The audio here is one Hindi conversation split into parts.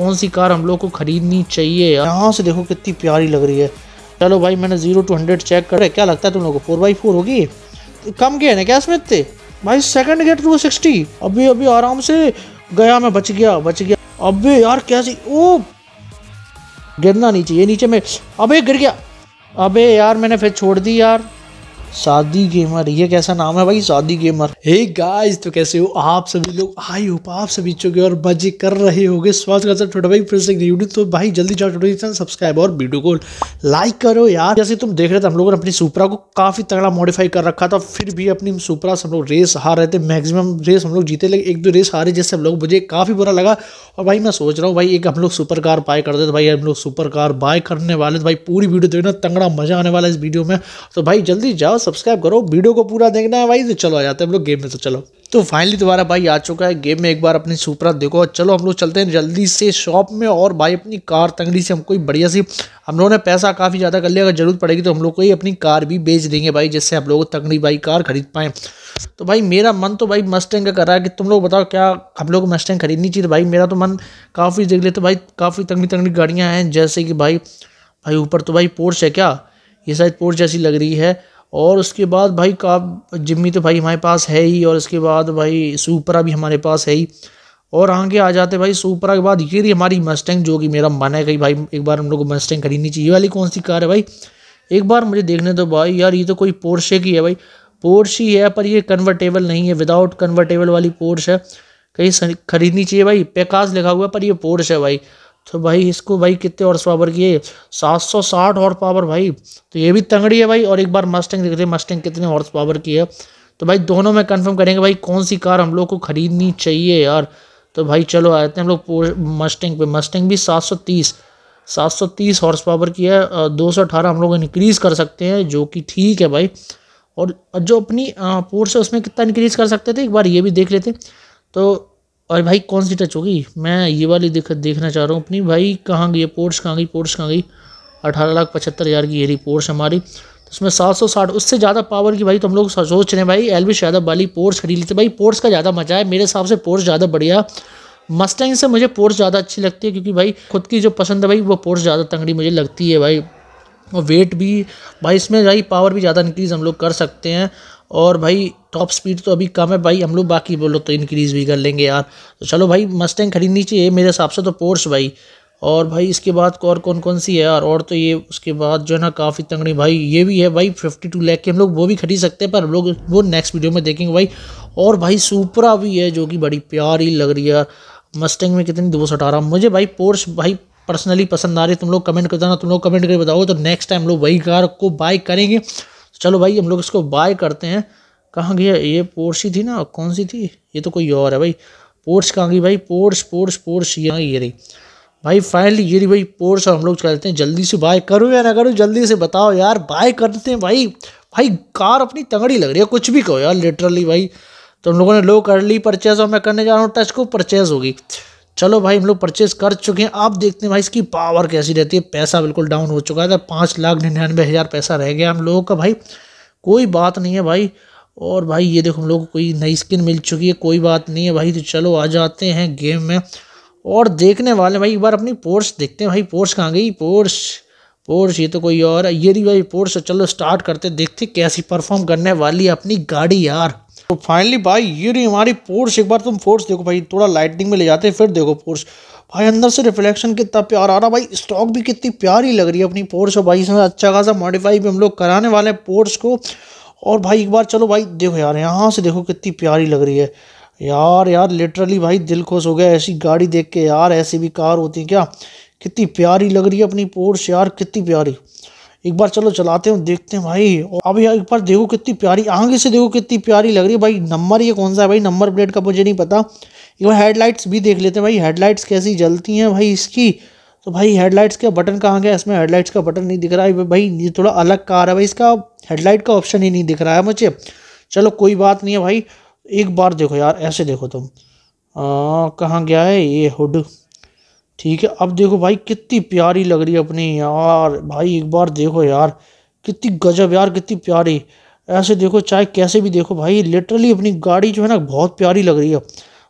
कौन सी कार हम लोग को खरीदनी चाहिए। यहाँ से देखो कितनी प्यारी लग रही है। चलो भाई मैंने 0 to 100 चेक कर। क्या लगता है तुम लोगों को 4x4 होगी? कम गए ना क्या इसमें इतने भाई। Second gate 260। अभी अभी आराम से गया मैं, बच गया। अबे यार कैसी, ओ गिरना नहीं चाहिए नीचे में। अबे गिर गया। अबे यार मैंने फिर छोड़ दी यार। शादी गेमर, ये कैसा नाम है भाई, शादी गेमर। हे गाइस तो कैसे हो आप सभी लोग, आई होप आप सभी चुके और मजे कर रहे होंगे। स्वागत करता हूं छोटा भाई फिर से वीडियो। तो भाई जल्दी जाओ नोटिफिकेशन सब्सक्राइब और वीडियो को लाइक करो यार। जैसे तुम देख रहे थे हम लोगों ने अपनी सुपरा को काफी तगड़ा मॉडिफाई कर रखा था, फिर भी अपनी सुपरा से हम लोग रेस हार रहे थे। मैक्सिमम रेस हम लोग जीते लेकिन 1-2 रेस हारे, जिससे हम लोग मुझे काफी बुरा लगा। और भाई मैं सोच रहा हूँ भाई एक हम लोग सुपर कार बाय कर दे। तो भाई हम लोग सुपर कार बाय करने वाले, तो भाई पूरी वीडियो देखना, तगड़ा मजा आने वाला इस वीडियो में। तो भाई जल्दी जाओ सब्सक्राइब करो, वीडियो को पूरा देखना है भाई। तो चलो आ जाते हैं हम लोग गेम में। तो चलो तो फाइनली दोबारा भाई आ चुका है गेम में। एक बार अपनी सुपरा देखो। चलो हम लोग चलते हैं जल्दी से शॉप में और भाई अपनी कार तंगड़ी से हमको बढ़िया सी, हम लोगों ने पैसा काफ़ी ज़्यादा कर लिया, अगर ज़रूरत पड़ेगी तो हम लोग को ही अपनी कार भी बेच देंगे भाई, जिससे हम लोग तंगड़ी भाई कार खरीद पाएँ। तो भाई मेरा मन तो भाई मस्टैंग का कर रहा है कि तुम लोग बताओ क्या हम लोग को मस्टैंग खरीदनी चाहिए। तो भाई मेरा तो मन काफ़ी देख लेते भाई, काफ़ी तंगड़ी तंगड़ी गाड़ियाँ हैं, जैसे कि भाई ऊपर तो भाई पोर्च है, क्या ये शायद पोर्च जैसी लग रही है। और उसके बाद भाई का जिम्मी तो भाई हमारे पास है ही, और उसके बाद भाई सुपरा भी हमारे पास है ही। और आगे आ जाते भाई सुपरा के बाद ये रही हमारी मस्टैंग, जो कि मेरा मन है कि भाई एक बार हम लोग को मस्टैंग खरीदनी चाहिए। वाली कौन सी कार है भाई, एक बार मुझे देखने दो भाई। यार ये तो कोई पोर्शे की है भाई, पोर्श ही है, पर ये कन्वर्टेबल नहीं है, विदाउट कन्वर्टेबल वाली पोर्श है। कहीं खरीदनी चाहिए भाई, पेकास लिखा हुआ है पर ये पोर्श है भाई। तो भाई इसको भाई कितने हॉर्स पावर की है, 760 हॉर्स पावर भाई, तो ये भी तंगड़ी है भाई। और एक बार मस्टैंग देखते हैं मस्टैंग कितने हॉर्स पावर की है। तो भाई दोनों में कंफर्म करेंगे भाई कौन सी कार हम लोग को खरीदनी चाहिए यार। तो भाई चलो आ जाते हैं हम लोग मस्टैंग पे। मस्टैंग भी 730 हॉर्स पावर की है, 218 हम लोग इनक्रीज़ कर सकते हैं, जो कि ठीक है भाई। और जो अपनी पोर्स है उसमें कितना इनक्रीज़ कर सकते थे एक बार ये भी देख लेते। तो और भाई कौन सी टच होगी, मैं ये वाली देखना चाह रहा हूँ अपनी। भाई कहाँ गई पोर्च, कहाँ गई पोर्च, कहाँ गई। 18,75,000 की ये रही पोर्च हमारी, तो उसमें 760 उससे ज़्यादा पावर की भाई तो हम लोग सोच रहे हैं भाई एल्विश यादव वाली पोर्च खरीद लेते भाई। पोर्च का ज़्यादा मजा है मेरे हिसाब से, पोर्च ज़्यादा बढ़िया। मस्टैंग से मुझे पोर्च ज़्यादा अच्छी लगती है, क्योंकि भाई खुद की जो पसंद है भाई वो पोर्च ज़्यादा तंगड़ी मुझे लगती है भाई। और वेट भी भाई इसमें भाई पावर भी ज़्यादा इंक्रीज़ हम लोग कर सकते हैं। और भाई टॉप स्पीड तो अभी कम है भाई, हम लोग बाकी बोलो तो इंक्रीज़ भी कर लेंगे यार। तो चलो भाई मस्टैंग खरीदनी चाहिए मेरे हिसाब से तो पोर्श भाई। और भाई इसके बाद और कौन कौन सी है यार, और तो ये उसके बाद जो है ना काफ़ी तंगड़ी भाई ये भी है भाई 52 लाख की, हम लोग वो भी खरीद सकते हैं, पर हम लोग वो नेक्स्ट वीडियो में देखेंगे भाई। और भाई सुपरा भी है जो कि बड़ी प्यारी लग रही है यार। मस्टैंग में कितनी 218। मुझे भाई पोर्श भाई पर्सनली पसंद आ रही है, तुम लोग कमेंट कर देना, तुम लोग कमेंट करके बताओ तो नेक्स्ट टाइम लोग वही कार को बाय करेंगे। तो चलो भाई हम लोग इसको बाय करते हैं। कहाँ गया ये पोर्श ही थी ना, कौन सी थी, ये तो कोई और है भाई। पोर्श कहाँ गई भाई, पोर्श ये रही भाई। फाइनली ये रही भाई पोर्श। और हम लोग चलते हैं जल्दी से, बाय करो या ना करो जल्दी से बताओ यार, बाय करते हैं भाई। भाई कार अपनी तंगड़ी लग रही है, कुछ भी कहो यार लिटरली भाई। तो हम लोगों ने लो कर ली परचेज, और मैं करने जा रहा हूँ टच को, परचेज होगी। चलो भाई हम लोग परचेज़ कर चुके हैं। आप देखते हैं भाई इसकी पावर कैसी रहती है। पैसा बिल्कुल डाउन हो चुका था, 5,99,000 पैसा रह गया हम लोगों का भाई, कोई बात नहीं है भाई। और भाई ये देखो हम लोगों को कोई नई स्किन मिल चुकी है, कोई बात नहीं है भाई। तो चलो आ जाते हैं गेम में और देखने वाले भाई एक बार अपनी पोर्श देखते हैं भाई। पोर्श कहाँ गई, पोर्श ये तो कोई और है, ये रही भाई पोर्श। चलो स्टार्ट करते, देखते कैसी परफॉर्म करने वाली है अपनी गाड़ी यार। तो फाइनली भाई ये रही हमारी पोर्श। एक बार तुम पोर्श देखो भाई, थोड़ा लाइटिंग में ले जाते हैं फिर देखो पोर्श भाई। अंदर से रिफ्लेक्शन कितना प्यारा आ रहा भाई, स्टॉक भी कितनी प्यारी लग रही है अपनी पोर्श। और भाई इसमें अच्छा खासा मॉडिफाई भी हम लोग कराने वाले हैं पोर्श को। और भाई एक बार चलो भाई देखो यार, यहाँ से देखो कितनी प्यारी लग रही है यार लिटरली भाई दिल खुश हो गया ऐसी गाड़ी देख के यार। ऐसी भी कार होती है क्या, कितनी प्यारी लग रही है अपनी पोर्श यार, कितनी प्यारी। एक बार चलो चलाते हैं देखते हैं भाई। और अब यार एक बार देखो कितनी प्यारी, आगे से देखो कितनी प्यारी लग रही है भाई। नंबर ये कौन सा है भाई, नंबर प्लेट का मुझे नहीं पता। एक बार हेडलाइट्स भी देख लेते हैं भाई, हेडलाइट्स कैसी जलती हैं भाई इसकी। तो भाई हेडलाइट्स का बटन कहाँ गया, इसमें हेडलाइट्स का बटन नहीं दिख रहा है भाई। ये थोड़ा अलग कार है भाई, इसका हेडलाइट का ऑप्शन ही नहीं दिख रहा है मुझे। चलो कोई बात नहीं है भाई। एक बार देखो यार ऐसे देखो तुम, कहाँ गया है ये हुड, ठीक है। अब देखो भाई कितनी प्यारी लग रही है अपनी यार। भाई एक बार देखो यार कितनी गजब यार, कितनी प्यारी। ऐसे देखो चाहे कैसे भी देखो भाई, लिटरली अपनी गाड़ी जो है ना बहुत प्यारी लग रही है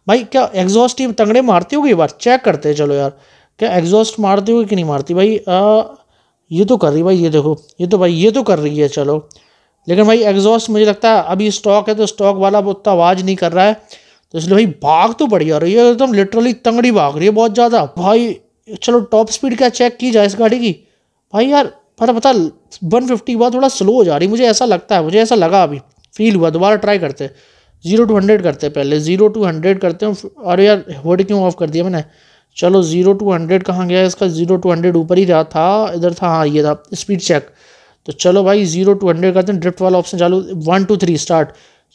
भाई क्या एग्जॉस्ट ही तंगड़े मारती होगी, एक बार चेक करते हैं। चलो यार क्या एग्जॉस्ट मारती होगी कि नहीं मारती भाई। ये तो कर रही भाई, ये देखो ये तो भाई ये तो कर रही है। चलो लेकिन भाई एग्जॉस्ट मुझे लगता है अभी स्टॉक है तो स्टॉक वाला उतना आवाज़ नहीं कर रहा है, तो इसलिए भाई भाग तो बढ़िया रही है एकदम, लिटरली तंगड़ी भाग रही है बहुत ज़्यादा भाई। चलो टॉप स्पीड क्या चेक की जाए इस गाड़ी की भाई। यार पता 150 के बाद थोड़ा स्लो हो जा रही, मुझे ऐसा लगता है, मुझे ऐसा लगा अभी फील हुआ। दोबारा ट्राई करते हैं, 0 to 100 करते हैं पहले, 0 to 100 करते हैं। अरे यार वर्ड क्यों ऑफ कर दिया मैंने। चलो 0 to 100 कहाँ गया इसका, 0 to 100 ऊपर ही रहा था, इधर था, हाँ ये था स्पीड चेक। तो चलो भाई 0 to 100 करते हैं, ड्रिफ्ट वाला ऑप्शन चालू, 1 2 3 स्टार्ट।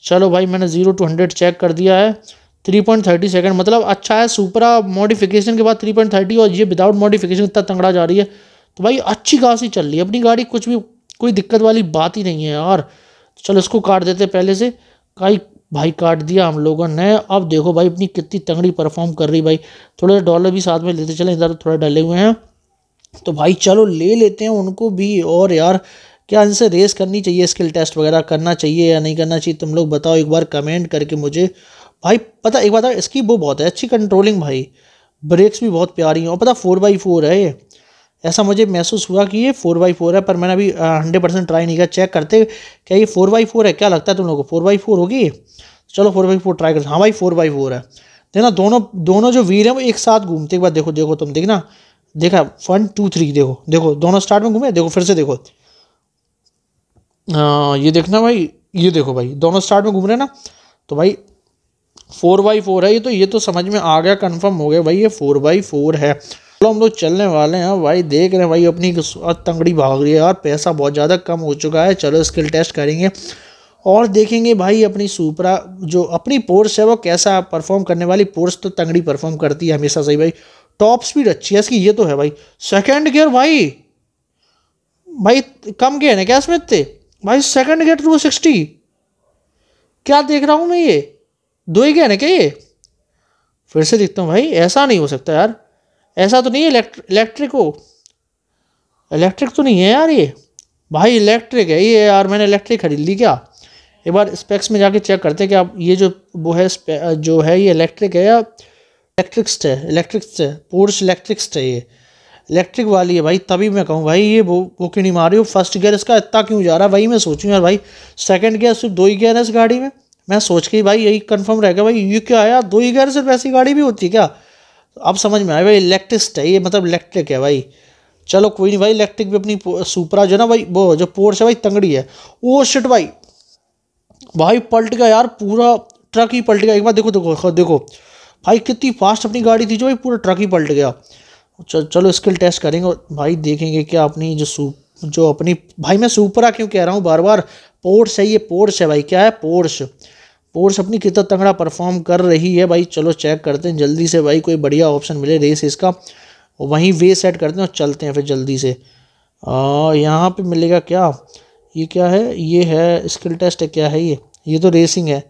चलो भाई मैंने 0 to 100 चेक कर दिया है, 3.30 सेकेंड मतलब अच्छा है। सुपरा मॉडिफिकेशन के बाद 3.30 और ये विदाउट मॉडिफिकेशन इतना तंगड़ा जा रही है, तो भाई अच्छी खासी चल रही है अपनी गाड़ी, कुछ भी कोई दिक्कत वाली बात ही नहीं है यार। चलो इसको काट देते पहले से, काई भाई काट दिया हम लोगों ने। अब देखो भाई अपनी कितनी तंगड़ी परफॉर्म कर रही भाई। थोड़े डॉलर भी साथ में लेते चले, इधर थोड़ा डले हुए हैं तो भाई चलो ले लेते हैं उनको भी। और यार क्या इनसे रेस करनी चाहिए, स्किल टेस्ट वगैरह करना चाहिए या नहीं करना चाहिए, तुम लोग बताओ एक बार कमेंट करके मुझे भाई। पता एक बात है, इसकी वो बहुत है अच्छी कंट्रोलिंग भाई, ब्रेक्स भी बहुत प्यारी हैं, और पता 4x4 है ये, ऐसा मुझे महसूस हुआ कि ये 4x4 है, पर मैंने अभी 100% ट्राई नहीं किया। चेक करते क्या ये 4x4 है, क्या लगता है तुम लोगों को 4x4 होगी। चलो 4x4 ट्राई करते, हाँ भाई 4x4 है। देखना दोनों जो व्हील हैं वो एक साथ घूमते, एक बार देखो देखो तुम देखना, देखा 1 2 3 देखो देखो दोनों स्टार्ट में घूमे, देखो फिर से देखो, ये देखना भाई, ये देखो भाई दोनों स्टार्ट में घूम रहे हैं ना। तो भाई 4x4 है ये तो समझ में आ गया, कंफर्म हो गया भाई ये 4x4 है। चलो हम लोग चलने वाले हैं भाई, देख रहे हैं भाई अपनी तंगड़ी भाग रही है यार, पैसा बहुत ज़्यादा कम हो चुका है। चलो स्किल टेस्ट करेंगे और देखेंगे भाई अपनी सुपरा जो अपनी पोर्स है वो कैसा परफॉर्म करने वाली। पोर्स तो तंगड़ी परफॉर्म करती है हमेशा सही भाई, टॉप स्पीड अच्छी है इसकी ये तो है भाई। सेकेंड गियर भाई भाई कम गियर है क्या इसमें इतने भाई, सेकेंड गियर 260 क्या देख रहा हूँ मैं, ये 2 ही गियर है क्या ये, फिर से देखता हूँ भाई। ऐसा नहीं हो सकता यार, ऐसा तो नहीं है, इलेक्ट्रिक हो, इलेक्ट्रिक तो नहीं है यार ये भाई, इलेक्ट्रिक है ये यार। मैंने इलेक्ट्रिक खरीद ली क्या, एक बार स्पेक्स में जाके चेक करते हैं कि आप ये जो वो है जो है ये इलेक्ट्रिक है या इलेक्ट्रिक्स है, इलेक्ट्रिक्स है पोर्स, इलेक्ट्रिक्स है ये, इलेक्ट्रिक वाली है भाई। तभी मैं कहूँ भाई ये वो क्यों नहीं मार रही हो, फर्स्ट गियर इसका इतना क्यों जा रहा है भाई, मैं सोचूँ यार भाई। सेकेंड गियर सिर्फ 2 ही गियर है इस गाड़ी में, मैं सोच के भाई यही कंफर्म रह गया भाई, ये क्या यार 2 ही गियर सिर्फ ऐसी गाड़ी भी होती है क्या। अब समझ में आया भाई इलेक्ट्रिक्स है ये, मतलब इलेक्ट्रिक है भाई। चलो कोई नहीं भाई, इलेक्ट्रिक भी अपनी सुपरा जो ना भाई वो जो पोर्स है भाई तंगड़ी है। ओ शिट भाई भाई पलट गया यार, पूरा ट्रक ही पलट गया। एक बार देखो देखो देखो भाई कितनी फास्ट अपनी गाड़ी थी जो भाई पूरा ट्रक ही पलट गया। चलो स्किल टेस्ट करेंगे भाई, देखेंगे क्या अपनी जो अपनी भाई मैं सुपरा क्यों कह रहा हूँ बार बार, पोर्स है ये, पोर्स है भाई, क्या है पोर्स अपनी कितना तंगड़ा परफॉर्म कर रही है भाई। चलो चेक करते हैं जल्दी से भाई, कोई बढ़िया ऑप्शन मिले रेस इसका, वहीं वे सेट करते हैं और चलते हैं फिर जल्दी से। यहाँ पे मिलेगा क्या, ये क्या है, ये है स्किल टेस्ट है क्या है ये तो रेसिंग है।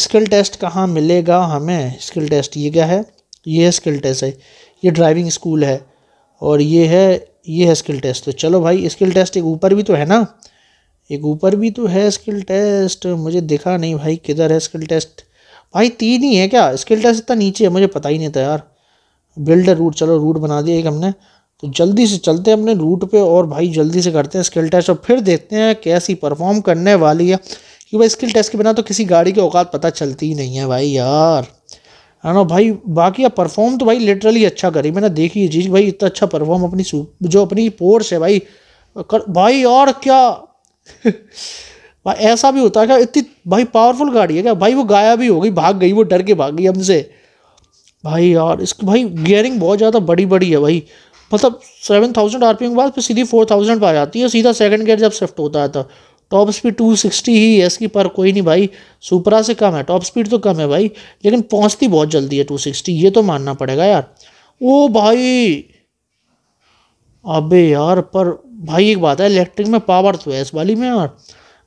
स्किल टेस्ट कहाँ मिलेगा हमें, स्किल टेस्ट ये क्या है, ये है स्किल टेस्ट है, ये ड्राइविंग स्कूल है और ये है स्किल टेस्ट। तो चलो भाई स्किल टेस्ट एक ऊपर भी तो है ना, एक ऊपर भी तो है स्किल टेस्ट, मुझे दिखा नहीं भाई किधर है स्किल टेस्ट भाई, 3 ही है क्या स्किल टेस्ट, इतना नीचे है मुझे पता ही नहीं था यार। बिल्डर रूट, चलो रूट बना दिया एक हमने, तो जल्दी से चलते हैं अपने रूट पे और भाई जल्दी से करते हैं स्किल टेस्ट और फिर देखते हैं कैसी परफॉर्म करने वाली है, कि भाई स्किल टेस्ट के बिना तो किसी गाड़ी की औकात पता चलती ही नहीं है भाई यार, है ना भाई। बाकी अब परफॉर्म तो भाई लिटरली अच्छा करी मैंने, देखी ये चीज़ भाई, इतना अच्छा परफॉर्म अपनी जो अपनी पोर्स है भाई भाई और क्या भाई ऐसा भी होता है क्या, इतनी भाई पावरफुल गाड़ी है क्या भाई। वो गायब ही हो गई, भाग गई, वो डर के भाग गई हमसे भाई यार। इसकी भाई गियरिंग बहुत ज़्यादा बड़ी बड़ी है भाई, मतलब 7000 RPM के बाद फिर सीधी 4000 पर आ जाती है सीधा, सेकंड गियर जब शिफ्ट होता है तो। टॉप स्पीड 260 ही है इसकी, पर कोई नहीं भाई सुपरा से कम है, टॉप स्पीड तो कम है भाई लेकिन पहुँचती बहुत जल्दी है 260, ये तो मानना पड़ेगा यार। ओ भाई अबे यार, पर भाई एक बात है इलेक्ट्रिक में पावर तो है इस वाली में यार,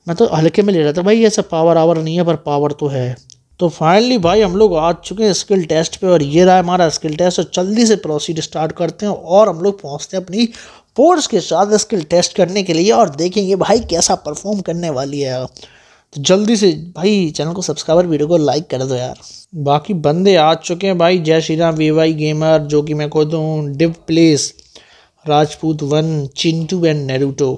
मैं तो हल्के में ले रहा था भाई, ऐसा पावर आवर नहीं है पर पावर तो है। तो फाइनली भाई हम लोग आ चुके हैं स्किल टेस्ट पे और ये रहा हमारा स्किल टेस्ट, और जल्दी से प्रोसीड स्टार्ट करते हैं और हम लोग पहुंचते हैं अपनी पोर्स के साथ स्किल टेस्ट करने के लिए और देखेंगे भाई कैसा परफॉर्म करने वाली है। तो जल्दी से भाई चैनल को सब्सक्राइबर, वीडियो को लाइक कर दो यार। बाकी बंदे आ चुके हैं भाई, जय श्री राम, वीवाई गेमर, जो कि मैं खुद हूँ, डिव प्लेस, Rajput one, Chintu and Naruto.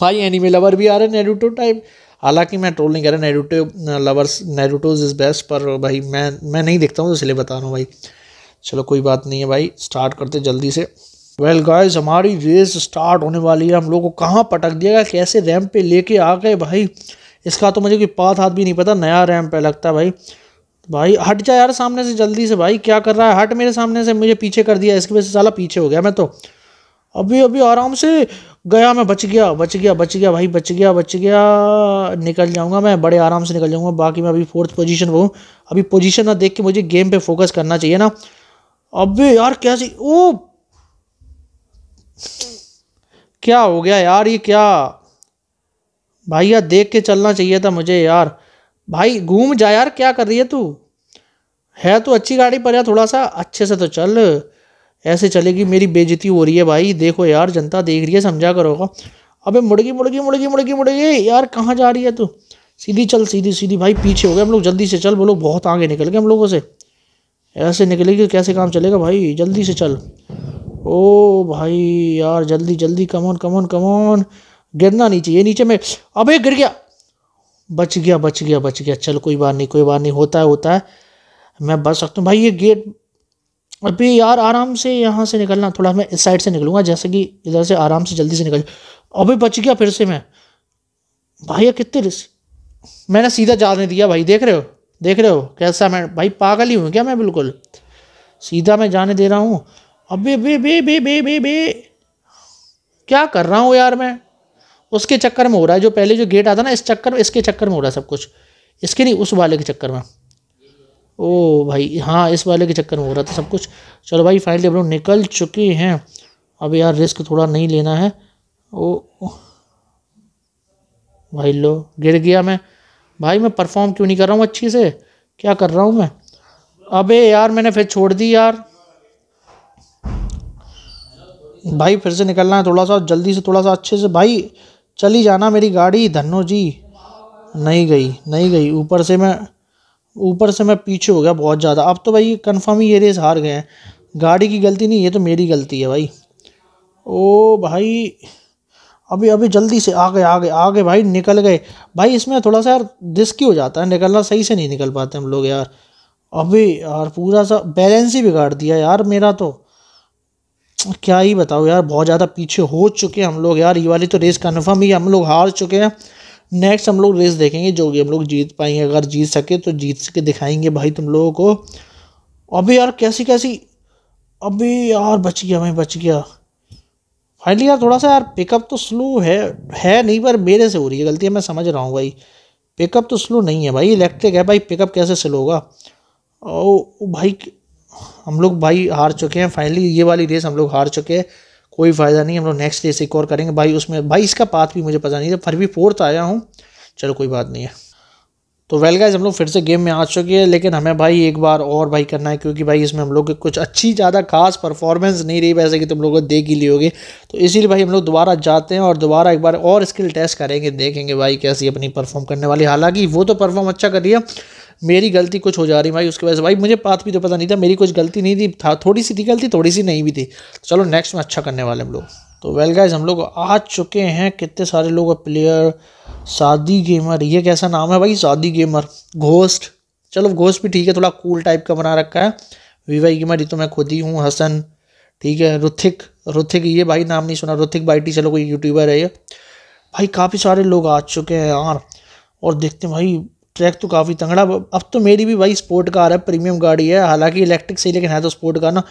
भाई एनिमे लवर भी आ रहे हैं, नेरूटो टाइप। हालांकि मैं ट्रोल नहीं कर रहा, Naruto lovers, Naruto's is best, पर भाई मैं नहीं देखता हूँ तो इसलिए बता रहा हूँ भाई। चलो कोई बात नहीं है भाई, स्टार्ट करते जल्दी से। वेल गाइस, हमारी रेस स्टार्ट होने वाली है। हम लोगों को कहाँ पटक दिया, कैसे रैंप पे लेके आ गए भाई, इसका तो मुझे कोई पाथ हाथ भी नहीं पता। नया रैंप पे लगता है भाई। भाई हट जा यार सामने से जल्दी से, भाई क्या कर रहा है, हट मेरे सामने से। मुझे पीछे कर दिया इसकी वजह से, साला पीछे हो गया मैं तो। अभी अभी आराम से गया मैं, बच गया भाई, बच गया। निकल जाऊंगा मैं, बड़े आराम से निकल जाऊंगा। बाकी मैं अभी 4th पोजीशन हूँ। अभी पोजीशन ना देख के मुझे गेम पे फोकस करना चाहिए ना। अबे यार कैसे, ओ क्या हो गया यार, ये क्या भाई, यार देख के चलना चाहिए था मुझे यार। भाई घूम जा यार, क्या कर रही है तू, है तो अच्छी गाड़ी पर यार थोड़ा सा अच्छे से तो चल, ऐसे चलेगी, मेरी बेइज्जती हो रही है भाई। देखो यार जनता देख रही है, समझा करोगा। अबे मुड़गी यार, कहाँ जा रही है तू, सीधी चल, सीधी। भाई पीछे हो गए हम लोग, जल्दी से चल, बोलो बहुत आगे निकल गए हम लोगों से। ऐसे निकलेगी कैसे काम चलेगा भाई, जल्दी से चल। ओ भाई यार जल्दी, कमोन, गिरना नहीं चाहिए नीचे में। अबे गिर गया, बच गया। चल कोई बात नहीं, होता है। मैं बच सकता हूँ भाई। ये गेट अभी यार आराम से यहाँ से निकलना, थोड़ा मैं इस साइड से निकलूँगा, जैसे कि इधर से आराम से जल्दी से निकल। अबे बच गया फिर से मैं भाई, ये कितने मैंने सीधा जाने दिया भाई। देख रहे हो कैसा मैं भाई, पागल ही हूँ क्या मैं, बिल्कुल सीधा मैं जाने दे रहा हूँ। अबे बे क्या कर रहा हूँ यार मैं, उसके चक्कर में हो रहा है, जो पहले जो गेट आता ना, इस चक्कर में, इसके चक्कर में हो रहा है सब कुछ, इसके नहीं उस वाले के चक्कर में। ओ भाई हाँ, इस वाले के चक्कर में हो रहा था सब कुछ। चलो भाई फाइनली हम लोग निकल चुके हैं। अब यार रिस्क थोड़ा नहीं लेना है। ओ भाई लो गिर गया मैं। भाई मैं परफॉर्म क्यों नहीं कर रहा हूँ अच्छी से, क्या कर रहा हूँ मैं। अबे यार मैंने फिर छोड़ दी यार। भाई फिर से निकलना है थोड़ा सा जल्दी से, थोड़ा सा अच्छे से भाई चली जाना मेरी गाड़ी। धन्नो जी नहीं गई। ऊपर से मैं पीछे हो गया बहुत ज़्यादा। अब तो भाई कन्फर्म ही ये रेस हार गए हैं, गाड़ी की गलती नहीं, ये तो मेरी गलती है भाई। ओ भाई अभी जल्दी से आगे भाई निकल गए भाई। इसमें थोड़ा सा यार रिस्की हो जाता है निकलना, सही से नहीं निकल पाते हम लोग यार। अभी यार पूरा सा बैलेंस ही बिगाड़ दिया यार मेरा तो, क्या ही बताओ यार। बहुत ज़्यादा पीछे हो चुके हैं हम लोग यार। ये वाली तो रेस कन्फर्म ही हम लोग हार चुके हैं। नेक्स्ट हम लोग रेस देखेंगे जो कि हम लोग जीत पाएंगे, अगर जीत सके तो जीत के दिखाएंगे भाई तुम लोगों को। अबे यार कैसी, अबे यार बच गया। फाइनली यार थोड़ा सा यार पिकअप तो स्लो है नहीं, पर मेरे से हो रही है गलती है, मैं समझ रहा हूँ भाई। पिकअप तो स्लो नहीं है भाई, इलेक्ट्रिक है भाई, पिकअप कैसे स्लो होगा। ओ भाई हम लोग भाई हार चुके हैं फाइनली, ये वाली रेस हम लोग हार चुके हैं। कोई फ़ायदा नहीं, हम लोग नेक्स्ट रेस एक और करेंगे भाई। उसमें भाई इसका पाथ भी मुझे पता नहीं था, फिर भी 4th आया हूँ, चलो कोई बात नहीं है। तो वेल गाइस, हम लोग फिर से गेम में आ चुके हैं, लेकिन हमें भाई एक बार और भाई करना है, क्योंकि भाई इसमें हम लोग कुछ अच्छी ज़्यादा खास परफॉर्मेंस नहीं रही, वैसे कि तुम लोगों को देख ही लिए होगे। तो इसीलिए भाई हम लोग दोबारा जाते हैं और दोबारा एक बार और स्किल टेस्ट करेंगे, देखेंगे भाई कैसी अपनी परफॉर्म करने वाली। हालांकि वो तो परफॉर्म अच्छा कर रही है, मेरी गलती कुछ हो जा रही है भाई उसकी वजह से। भाई मुझे पाथ भी तो पता नहीं था, मेरी कुछ गलती नहीं थी, था थोड़ी सी थी गलती, थोड़ी सी नहीं भी थी। चलो नेक्स्ट में अच्छा करने वाले हम लोग। तो वेल गाइस, हम लोग आ चुके हैं, कितने सारे लोग प्लेयर, शादी गेमर, ये कैसा नाम है भाई, शादी गेमर, घोस्ट, चलो घोस्ट भी ठीक है, थोड़ा कूल टाइप का बना रखा है। वीवाई गेमर, ये तो मैं खुद ही हूँ, हसन ठीक है, रुथिक ये भाई नाम नहीं सुना, रुथिक बाइटी, चलो कोई यूट्यूबर है ये। भाई काफ़ी सारे लोग आ चुके हैं यार, और देखते हैं भाई ट्रैक तो काफ़ी तंगड़ा। अब तो मेरी भी भाई स्पोर्ट कार है, प्रीमियम गाड़ी है, हालांकि इलेक्ट्रिक से लेकिन है तो स्पोर्ट कार ना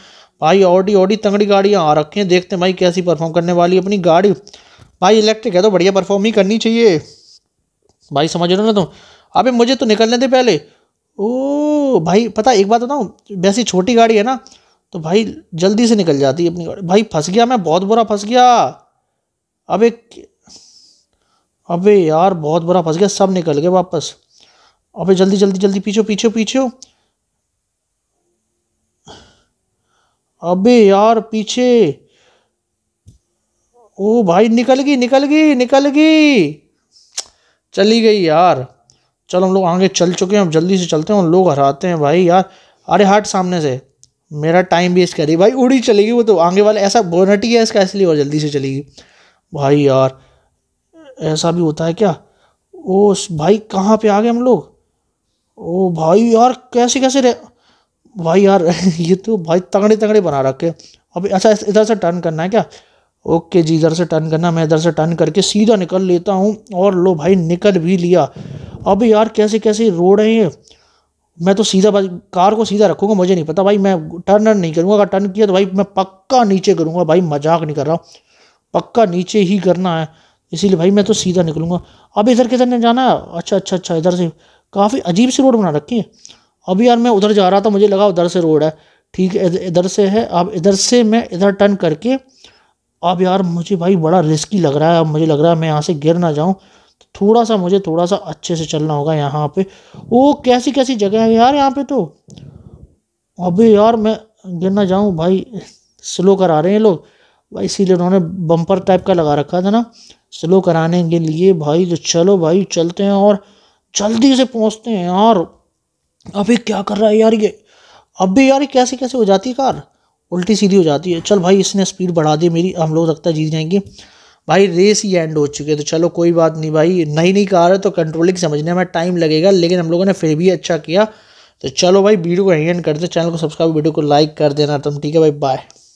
भाई। ऑडी तंगड़ी गाड़ियाँ आ रखी हैं, देखते हैं भाई कैसी परफॉर्म करने वाली अपनी गाड़ी। भाई इलेक्ट्रिक है तो बढ़िया परफॉर्म ही करनी चाहिए भाई, समझ रहे हो ना तुम। अबे मुझे तो निकलने दे पहले। ओ भाई पता एक बात बताऊँ, वैसी छोटी गाड़ी है ना तो भाई जल्दी से निकल जाती है अपनी गाड़ी। भाई फंस गया मैं, बहुत बुरा फंस गया। अबे यार बहुत बुरा फंस गया, सब निकल गए वापस। अबे जल्दी पीछे। अबे यार पीछे, ओ भाई निकल गई। चली गई यार। चलो हम लोग आगे चल चुके हैं, अब जल्दी से चलते हैं, उन लोग हराते हैं भाई यार। अरे हट सामने से, मेरा टाइम वेस्ट करी भाई। उड़ी चलेगी वो तो, आगे वाला ऐसा बोनट ही है इसका इसलिए और जल्दी से चलेगी भाई यार। ऐसा भी होता है क्या? ओ भाई कहाँ पे आ गए हम लोग? ओ भाई यार कैसे कैसे रहे भाई यार, ये तो भाई तगड़े तगड़े बना रखे। अब अच्छा इधर से टर्न करना है क्या? ओके जी इधर से टर्न करना, मैं इधर से टर्न करके सीधा निकल लेता हूँ। और लो भाई निकल भी लिया। अब यार कैसे कैसे रोड है ये। मैं तो सीधा भाई कार को सीधा रखूँगा, मुझे नहीं पता भाई, मैं टर्न नहीं करूँगा। अगर टर्न किया तो भाई मैं पक्का नीचे करूँगा भाई, मजाक नहीं कर रहा, पक्का नीचे ही करना है। इसीलिए भाई मैं तो सीधा निकलूँगा। अब इधर किधर ने जाना है? अच्छा, इधर से काफ़ी अजीब सी रोड बना रखी है। अभी यार मैं उधर जा रहा था, मुझे लगा उधर से रोड है, ठीक है इधर से है। अब इधर से मैं इधर टर्न करके, अब यार मुझे भाई बड़ा रिस्की लग रहा है। अब मुझे लग रहा है मैं यहाँ से गिर ना जाऊँ, मुझे थोड़ा सा अच्छे से चलना होगा यहाँ पे। वो कैसी कैसी जगह है यार यहाँ पे तो। अबे यार मैं गिर ना जाऊँ भाई, स्लो करा रहे हैं लोग भाई, इसीलिए उन्होंने बम्पर टाइप का लगा रखा था ना स्लो कराने के लिए भाई। तो चलो भाई चलते हैं और जल्दी से पहुँचते हैं यार। अभी क्या कर रहा है यार ये? अभी यार कैसे कैसे हो जाती है कार, उल्टी सीधी हो जाती है। चल भाई इसने स्पीड बढ़ा दी मेरी, हम लोग लगता है जीत जाएंगे भाई, रेस ही एंड हो चुकी है। तो चलो कोई बात नहीं भाई, नई कार है तो कंट्रोलिंग समझने में टाइम लगेगा, लेकिन हम लोगों ने फिर भी अच्छा किया। तो चलो भाई वीडियो को एंड करते, चैनल को सब्सक्राइब, वीडियो को लाइक कर देना तुम, ठीक है भाई, बाय।